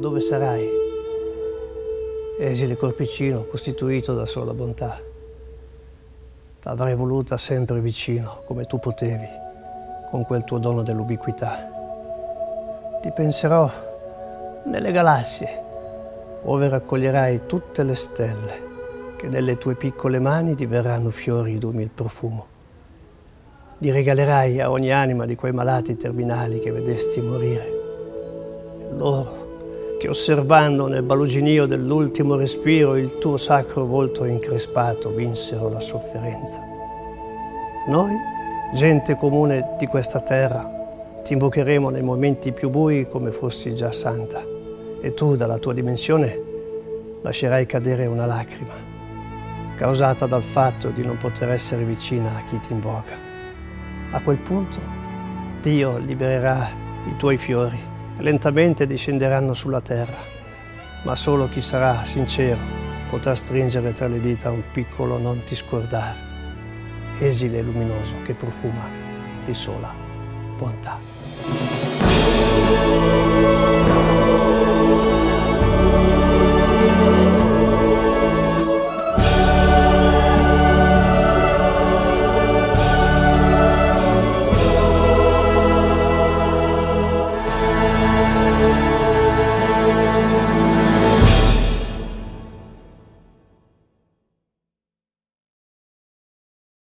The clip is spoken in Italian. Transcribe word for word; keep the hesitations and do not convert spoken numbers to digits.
dove sarai? Esile corpicino costituito da sola bontà. T'avrei voluta sempre vicino, come tu potevi, con quel tuo dono dell'ubiquità. Ti penserò nelle galassie, ove raccoglierai tutte le stelle, che nelle tue piccole mani diverranno fiori di umil profumo. Li regalerai a ogni anima di quei malati terminali che vedesti morire. Loro, che osservando nel baluginio dell'ultimo respiro il tuo sacro volto increspato, vinsero la sofferenza. Noi, gente comune di questa terra, ti invocheremo nei momenti più bui come fossi già santa, e tu, dalla tua dimensione, lascerai cadere una lacrima, causata dal fatto di non poter essere vicina a chi ti invoca. A quel punto, Dio libererà i tuoi fiori, lentamente discenderanno sulla terra, ma solo chi sarà sincero potrà stringere tra le dita un piccolo non ti scordare, esile luminoso che profuma di sola bontà.